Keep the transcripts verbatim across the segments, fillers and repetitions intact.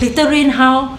Later rain how?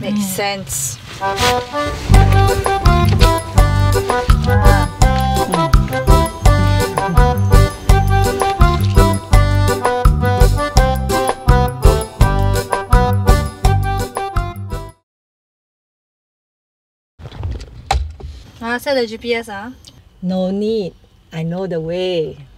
Makes sense. Ah, set the G P S, huh? No need. I know the way.